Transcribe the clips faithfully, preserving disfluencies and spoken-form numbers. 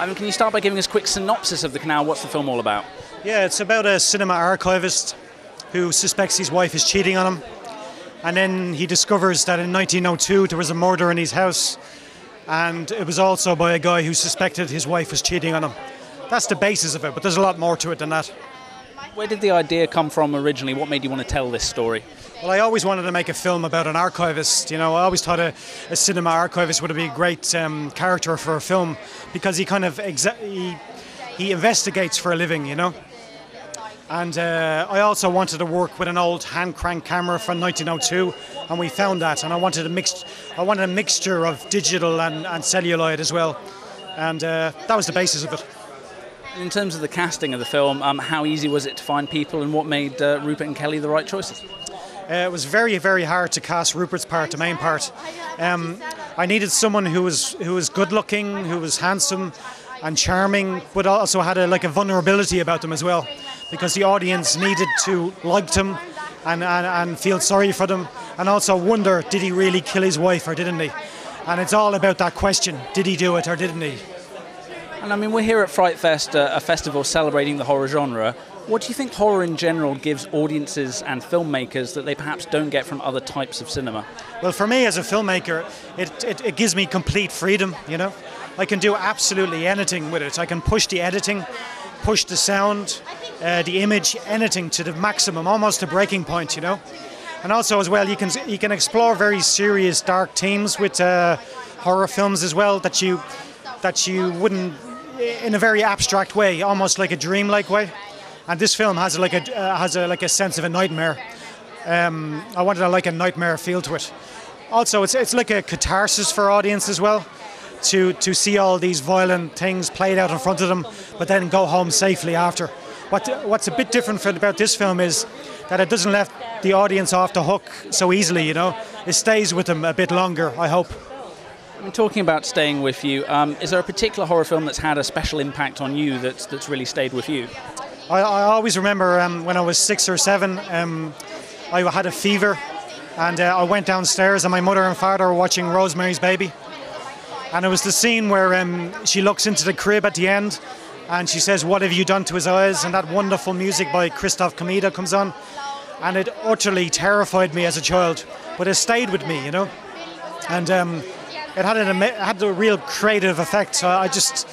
Ivan, can you start by giving us a quick synopsis of The Canal? What's the film all about? Yeah, it's about a cinema archivist who suspects his wife is cheating on him. And then he discovers that in nineteen oh two there was a murder in his house. And it was also by a guy who suspected his wife was cheating on him. That's the basis of it, but there's a lot more to it than that. Where did the idea come from originally? What made you want to tell this story? Well, I always wanted to make a film about an archivist. You know, I always thought a, a cinema archivist would be a great um, character for a film, because he kind of exa he, he investigates for a living, you know. And uh, I also wanted to work with an old hand crank camera from nineteen oh two, and we found that. And I wanted a mixed, I wanted a mixture of digital and, and celluloid as well, and uh, that was the basis of it. In terms of the casting of the film, um, how easy was it to find people, and what made uh, Rupert and Kelly the right choices? Uh, it was very, very hard to cast Rupert's part, the main part. Um, I needed someone who was who was good-looking, who was handsome and charming, but also had a, like a vulnerability about them as well, because the audience needed to like them and, and, and feel sorry for them, and also wonder, did he really kill his wife or didn't he? And it's all about that question, did he do it or didn't he? And I mean, we're here at Frightfest, uh, a festival celebrating the horror genre. What do you think horror in general gives audiences and filmmakers that they perhaps don't get from other types of cinema? Well, for me as a filmmaker, it, it, it gives me complete freedom, you know. I can do absolutely anything with it. I can push the editing, push the sound, uh, the image, anything to the maximum, almost to breaking point, you know. And also as well, you can, you can explore very serious, dark themes with uh, horror films as well that you, that you wouldn't, in a very abstract way, almost like a dreamlike way, and this film has like a uh, has a, like a sense of a nightmare. Um, I wanted a, like a nightmare feel to it. Also, it's it's like a catharsis for audience as well, to to see all these violent things played out in front of them, but then go home safely after. What what's a bit different for, about this film is that it doesn't let the audience off the hook so easily. You know, it stays with them a bit longer, I hope. I'm talking about staying with you. Um, is there a particular horror film that's had a special impact on you that's, that's really stayed with you? I, I always remember um, when I was six or seven, um, I had a fever and uh, I went downstairs and my mother and father were watching Rosemary's Baby. And it was the scene where um, she looks into the crib at the end and she says, "What have you done to his eyes?" And that wonderful music by Christoph Komeda comes on. And it utterly terrified me as a child, but it stayed with me, you know. And Um, It had, an, it had a real creative effect. I just,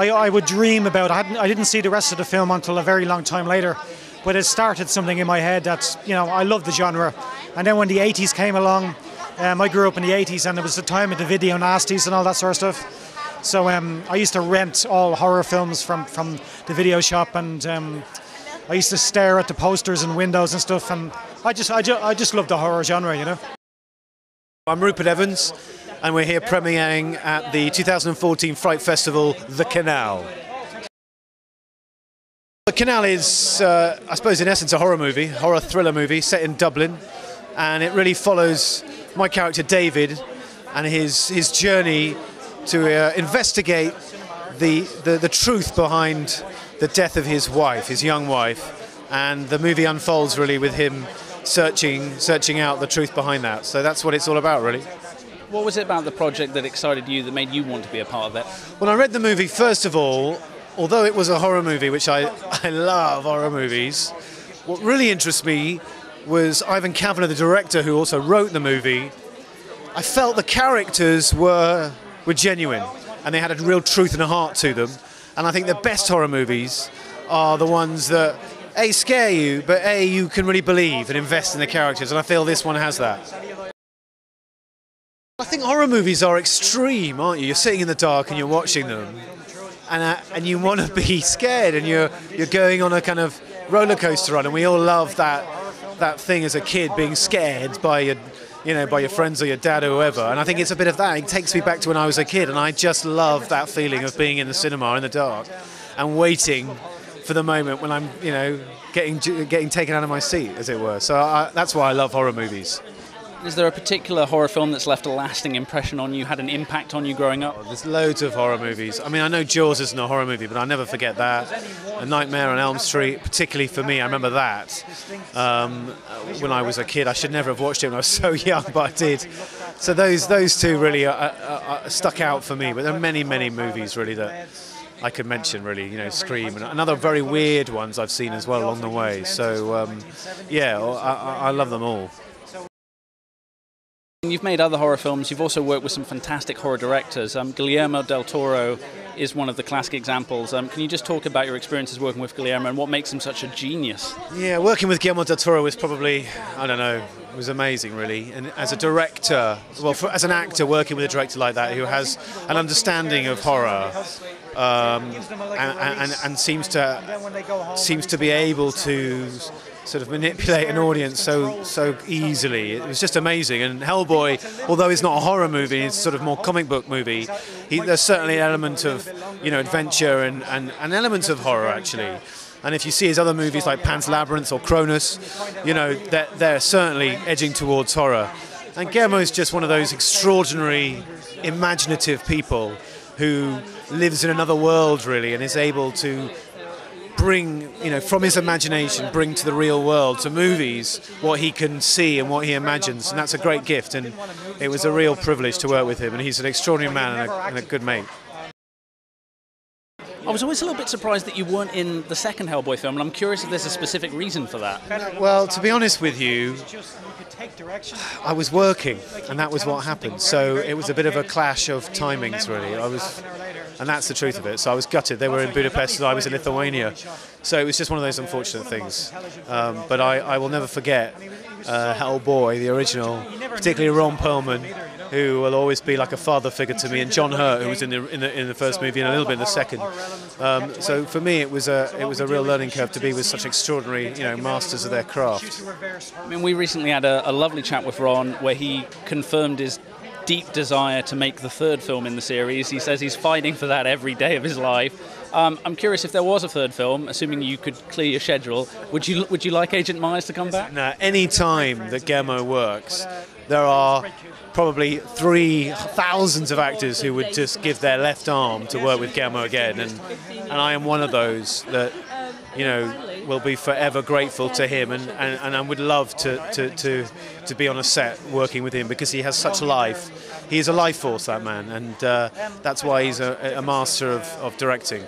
I, I would dream about it. I, hadn't, I didn't see the rest of the film until a very long time later, but it started something in my head that, you know, I loved the genre. And then when the eighties came along, um, I grew up in the eighties, and it was the time of the video nasties and all that sort of stuff. So um, I used to rent all horror films from, from the video shop, and um, I used to stare at the posters and windows and stuff, and I just, I just, I just loved the horror genre, you know. I'm Rupert Evans, and we're here premiering at the two thousand fourteen Fright Festival, The Canal. The Canal is, uh, I suppose in essence, a horror movie, horror thriller movie set in Dublin, and it really follows my character David and his, his journey to uh, investigate the, the, the truth behind the death of his wife, his young wife, and the movie unfolds really with him searching, searching out the truth behind that. So that's what it's all about, really. What was it about the project that excited you, that made you want to be a part of it? Well, I read the movie, first of all, although it was a horror movie, which I, I love horror movies, what really interests me was Ivan Kavanagh, the director, who also wrote the movie. I felt the characters were, were genuine, and they had a real truth and a heart to them. And I think the best horror movies are the ones that, A, scare you, but A, you can really believe and invest in the characters, and I feel this one has that. I think horror movies are extreme, aren't you? You're sitting in the dark and you're watching them, and uh, and you want to be scared, and you're you're going on a kind of roller coaster ride. And we all love that that thing as a kid, being scared by your, you know, by your friends or your dad or whoever. And I think it's a bit of that. It takes me back to when I was a kid, and I just love that feeling of being in the cinema in the dark and waiting for the moment when I'm, you know, getting getting taken out of my seat, as it were. So I, that's why I love horror movies. Is there a particular horror film that's left a lasting impression on you, had an impact on you growing up? Oh, there's loads of horror movies. I mean, I know Jaws isn't a horror movie, but I'll never forget that. A Nightmare on Elm Street, particularly for me, I remember that um, when I was a kid. I should never have watched it when I was so young, but I did. So those, those two really are, are, are stuck out for me, but there are many, many movies, really, that I could mention, really, you know, Scream and, and other very weird ones I've seen as well along the way. So, um, yeah, I, I love them all. You've made other horror films. You've also worked with some fantastic horror directors. Um, Guillermo del Toro is one of the classic examples. Um, can you just talk about your experiences working with Guillermo and what makes him such a genius? Yeah, working with Guillermo del Toro was probably, I don't know, it was amazing, really. And as a director, well, for, as an actor, working with a director like that who has an understanding of horror um, and, and, and seems to seems to be able to sort of manipulate an audience so so easily. It was just amazing. And Hellboy, although it's not a horror movie, it's sort of more comic book movie, he, there's certainly an element of, you know, adventure and, and, and elements of horror, actually. And if you see his other movies like Pan's Labyrinth or Cronus, you know, they're, they're certainly edging towards horror. And Guillermo's just one of those extraordinary, imaginative people who lives in another world, really, and is able to bring, you know, from his imagination, bring to the real world, to movies, what he can see and what he imagines. And that's a great gift, and it was a real privilege to work with him. And he's an extraordinary man and a, and a good mate. I was always a little bit surprised that you weren't in the second Hellboy film, and I'm curious if there's a specific reason for that. Well, to be honest with you, I was working, and that was what happened. So it was a bit of a clash of timings, really. I was, and that's the truth of it. So I was gutted. They were in Budapest, and I was in Lithuania. So it was just one of those unfortunate things. Um, but I, I will never forget uh, Hellboy, the original, particularly Ron Perlman, who will always be like a father figure to me, and John Hurt, who was in the in the, in the first movie and a little bit in the second. Um, so for me, it was a it was a real learning curve to be with such extraordinary, you know, masters of their craft. I mean, we recently had a, a lovely chat with Ron where he confirmed his deep desire to make the third film in the series. He says he's fighting for that every day of his life. Um, I'm curious if there was a third film, assuming you could clear your schedule, would you would you like Agent Myers to come back? No, any time that Guillermo works, there are probably three thousands of actors who would just give their left arm to work with Guillermo again, and and I am one of those that, you know, will be forever grateful to him, and, and, and I would love to, to, to, to be on a set working with him, because he has such life. He is a life force, that man, and uh, that's why he's a, a master of, of directing.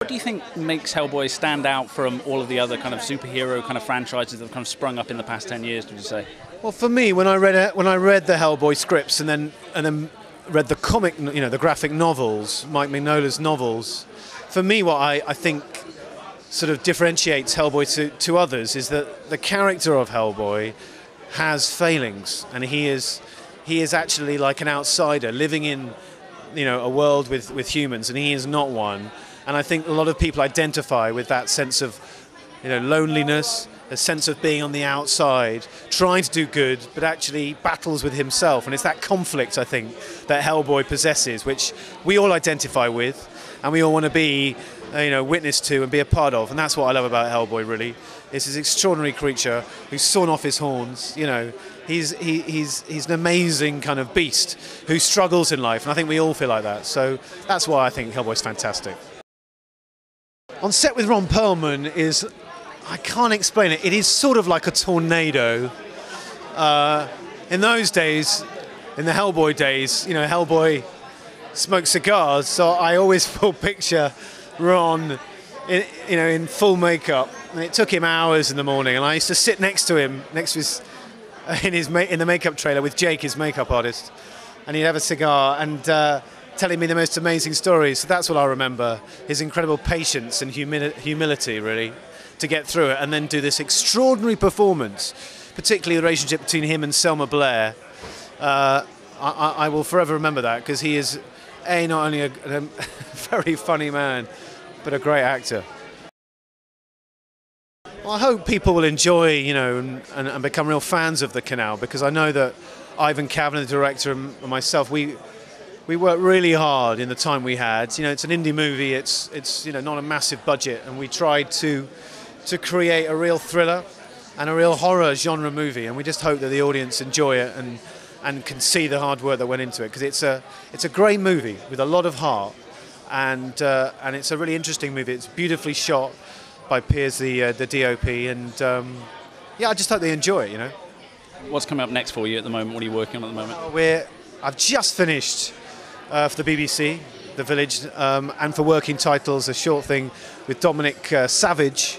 What do you think makes Hellboy stand out from all of the other kind of superhero kind of franchises that have kind of sprung up in the past ten years, would you say? Well, for me, when I read when I read the Hellboy scripts and then and then read the comic, you know, the graphic novels, Mike Mignola's novels, for me, what I, I think sort of differentiates Hellboy to, to others is that the character of Hellboy has failings, and he is he is actually like an outsider living in, you know, a world with with humans, and he is not one. And I think a lot of people identify with that sense of, you know, loneliness, a sense of being on the outside, trying to do good, but actually battles with himself. And it's that conflict, I think, that Hellboy possesses, which we all identify with, and we all want to be, you know, witness to and be a part of. And that's what I love about Hellboy, really. It's this extraordinary creature who's sawn off his horns, you know. He's, he, he's, he's an amazing kind of beast who struggles in life, and I think we all feel like that. So that's why I think Hellboy's fantastic. On set with Ron Perlman is, I can't explain it, it is sort of like a tornado. Uh, in those days, in the Hellboy days, you know, Hellboy smoked cigars, so I always full picture Ron in, you know, in full makeup. And it took him hours in the morning, and I used to sit next to him, next to his, in, his, in the makeup trailer with Jake, his makeup artist, and he'd have a cigar, and uh, telling me the most amazing stories. So that's what I remember, his incredible patience and humil humility, really, to get through it and then do this extraordinary performance, particularly the relationship between him and Selma Blair. Uh, I, I will forever remember that, because he is, A, not only a, a very funny man, but a great actor. Well, I hope people will enjoy, you know, and, and, and become real fans of The Canal, because I know that Ivan Kavanagh, the director, and myself, we... We worked really hard in the time we had. You know, it's an indie movie. It's it's you know, not a massive budget, and we tried to to create a real thriller and a real horror genre movie. And we just hope that the audience enjoy it and and can see the hard work that went into it, because it's a it's a great movie with a lot of heart, and uh, and it's a really interesting movie. It's beautifully shot by Piers, the uh, the D O P, and um, yeah, I just hope they enjoy it. You know, what's coming up next for you at the moment? What are you working on at the moment? Oh, we're I've just finished. Uh, for the B B C, The Village, um, and for Working Titles, a short thing with Dominic uh, Savage,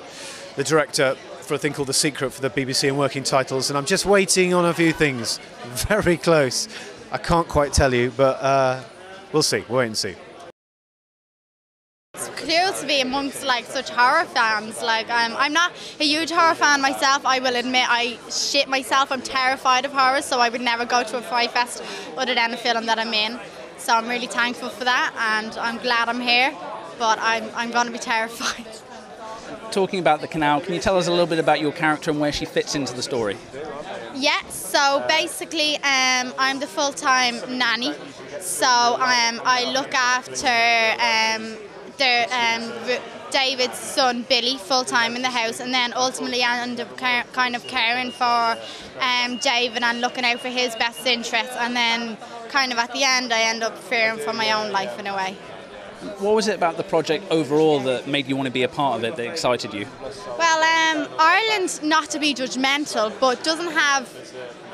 the director, for a thing called The Secret for the B B C and Working Titles. And I'm just waiting on a few things. Very close. I can't quite tell you, but uh, we'll see. We'll wait and see. It's cool to be amongst like such horror fans. Like um, I'm not a huge horror fan myself. I will admit I shit myself. I'm terrified of horror, so I would never go to a Fright Fest other than the film that I'm in. So I'm really thankful for that, and I'm glad I'm here. But I'm I'm going to be terrified. Talking about The Canal, can you tell us a little bit about your character and where she fits into the story? Yeah, so basically um, I'm the full-time nanny. So um, I look after. Um, Their, um, David's son Billy full-time in the house, and then ultimately I end up kind of caring for um, David and looking out for his best interests, and then kind of at the end I end up fearing for my own life in a way. What was it about the project overall that made you want to be a part of it, that excited you? Well, um, Ireland, not to be judgmental, but doesn't have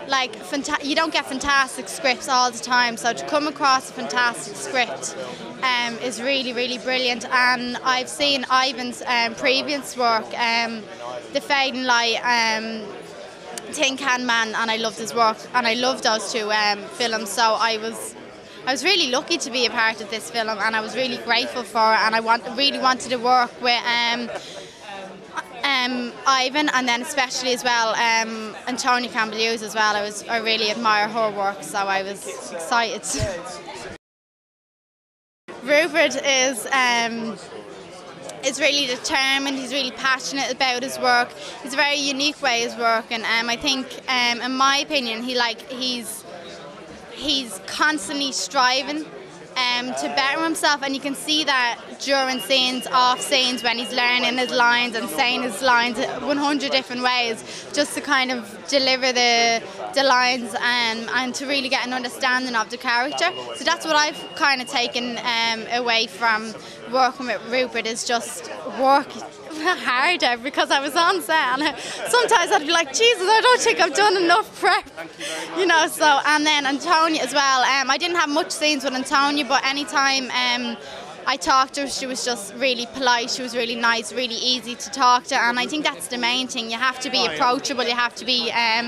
like fanta you don't get fantastic scripts all the time, so to come across a fantastic script um, is really, really brilliant. And I've seen Ivan's um, previous work, um, The Fading Light, um, Tin Can Man, and I loved his work, and I loved those two um, films, so I was I was really lucky to be a part of this film, and I was really grateful for it, and I want, really wanted to work with um, Um, Ivan, and then especially as well um, Antonia Campbell-Hughes as well. I was I really admire her work, so I was excited. Rupert is um, is really determined. He's really passionate about his work. It's a very unique way of working. Um, I think, um, in my opinion, he like he's he's constantly striving Um, to better himself, and you can see that during scenes, off scenes, when he's learning his lines and saying his lines a hundred different ways just to kind of deliver the, the lines and, and to really get an understanding of the character. So that's what I've kind of taken um, away from working with Rupert, is just work harder, because I was on set and sometimes I'd be like, Jesus, I don't think I've done enough prep, you know. So, and then Antonia as well, um, I didn't have much scenes with Antonia, but anytime um, I talked to her, she was just really polite, she was really nice, really easy to talk to, and I think that's the main thing. You have to be approachable, you have to be um,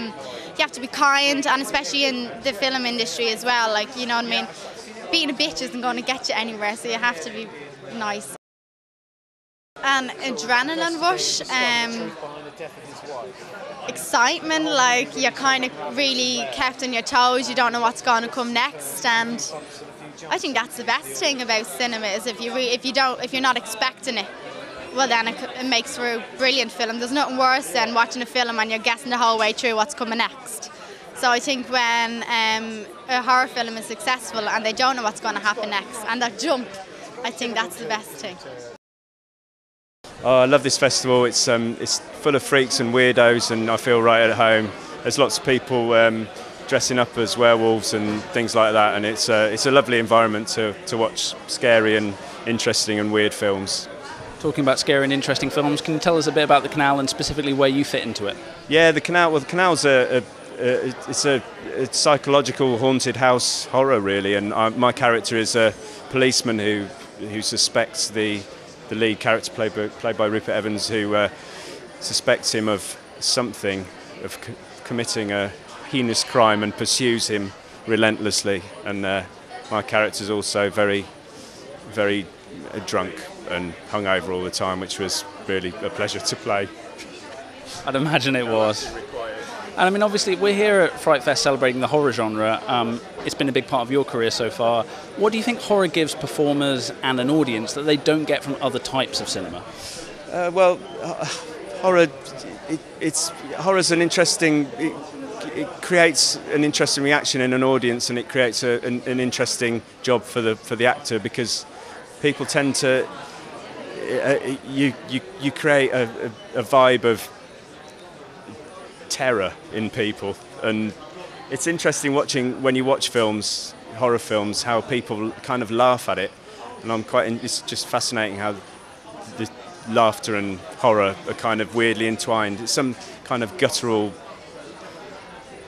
you have to be kind, and especially in the film industry as well, like, you know what I mean, being a bitch isn't going to get you anywhere, so you have to be nice. An adrenaline rush, um, excitement, like you're kind of really kept on your toes, you don't know what's going to come next, and I think that's the best thing about cinema, is if you re if you don't if you're not expecting it, well then it, it makes for a brilliant film. There's nothing worse than watching a film and you're guessing the whole way through what's coming next. So I think when um, a horror film is successful and they don't know what's going to happen next, and that jump, I think that's the best thing. Oh, I love this festival. It's um, it's full of freaks and weirdos, and I feel right at home. There's lots of people um, dressing up as werewolves and things like that, and it's uh, it's a lovely environment to to watch scary and interesting and weird films. Talking about scary and interesting films, can you tell us a bit about The Canal and specifically where you fit into it? Yeah, The Canal. Well, The Canal's a, a Uh, it's a it's psychological haunted house horror, really, and I, my character is a policeman who who suspects the the lead character played by, played by Rupert Evans, who uh, suspects him of something, of c committing a heinous crime, and pursues him relentlessly. And uh, my character's also very very uh, drunk and hungover all the time, which was really a pleasure to play. I'd imagine it was. And I mean, obviously, we're here at Fright Fest celebrating the horror genre. Um, it's been a big part of your career so far. What do you think horror gives performers and an audience that they don't get from other types of cinema? Uh, well, uh, horror, it, it's, horror's an interesting, it, it creates an interesting reaction in an audience, and it creates a, an, an interesting job for the, for the actor, because people tend to, uh, you, you, you create a, a, a vibe of terror in people, and it's interesting watching, when you watch films, horror films, how people kind of laugh at it, and I'm quite, it's just fascinating how the laughter and horror are kind of weirdly entwined. It's some kind of guttural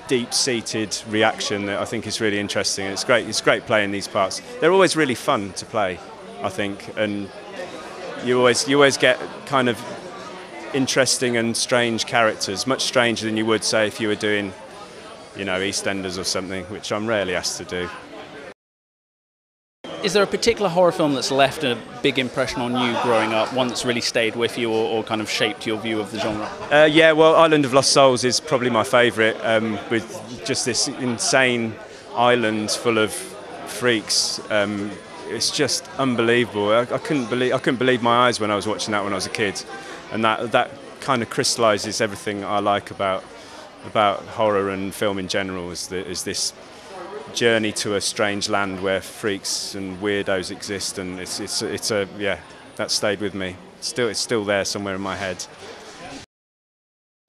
deep-seated reaction that I think is really interesting. And it's great. It's great playing these parts. They're always really fun to play, I think, and you always you always get kind of interesting and strange characters, much stranger than you would say if you were doing, you know, EastEnders or something, which I'm rarely asked to do. Is there a particular horror film that's left a big impression on you growing up, one that's really stayed with you or, or kind of shaped your view of the genre? Uh, yeah, well, Island of Lost Souls is probably my favourite, um, with just this insane island full of freaks. Um, it's just unbelievable. I, I couldn't believe I couldn't believe my eyes when I was watching that when I was a kid, and that that kind of crystallises everything I like about about horror and film in general. Is the, is this journey to a strange land where freaks and weirdos exist, and it's it's it's a yeah that stayed with me. Still, it's still there somewhere in my head.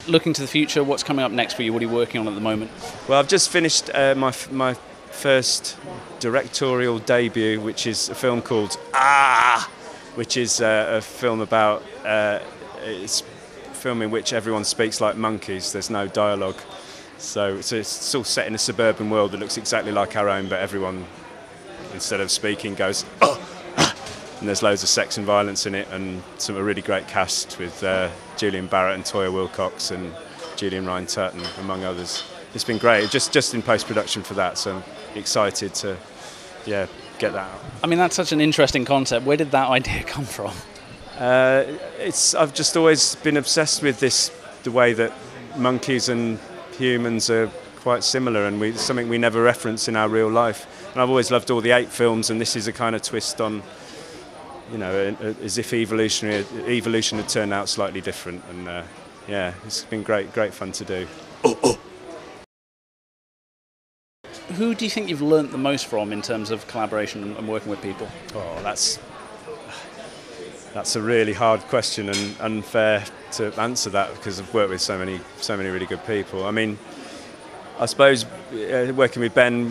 Looking to the future, what's coming up next for you? What are you working on at the moment? Well, I've just finished uh, my my first directorial debut, which is a film called Ah, which is uh, a film about uh, it's a film in which everyone speaks like monkeys. There's no dialogue. So, so it's all set in a suburban world that looks exactly like our own, but everyone, instead of speaking, goes, oh! And there's loads of sex and violence in it, and some a really great cast with uh, Julian Barratt and Toya Wilcox and Julian Rhind-Tutt, among others. It's been great, just just in post-production for that, so I'm excited to, yeah, get that out. I mean, that's such an interesting concept. Where did that idea come from? Uh, it's I've just always been obsessed with this, the way that monkeys and humans are quite similar, and we, something we never reference in our real life. And I've always loved all the ape films, and this is a kind of twist on, you know, a, a, as if evolutionary evolution had turned out slightly different. And uh, yeah, it's been great, great fun to do. Oh, oh. Who do you think you've learnt the most from in terms of collaboration and working with people? Oh, that's that's a really hard question, and unfair to answer that because I've worked with so many, so many really good people. I mean, I suppose uh, working with Ben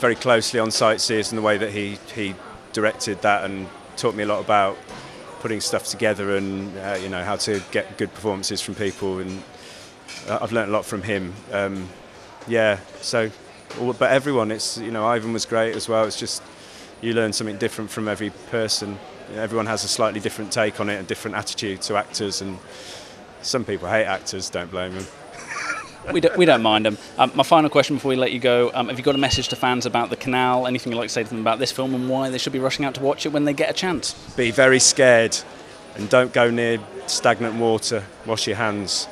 very closely on Sightseers and the way that he he directed that and taught me a lot about putting stuff together and uh, you know, how to get good performances from people, and I've learned a lot from him. Um, yeah, so but everyone, it's you know, Ivan was great as well. It's just you learn something different from every person. Everyone has a slightly different take on it, a different attitude to actors, and some people hate actors, don't blame them. we, don't, we don't mind them. Um, my final question before we let you go, um, have you got a message to fans about The Canal, anything you'd like to say to them about this film and why they should be rushing out to watch it when they get a chance? Be very scared, and don't go near stagnant water, wash your hands,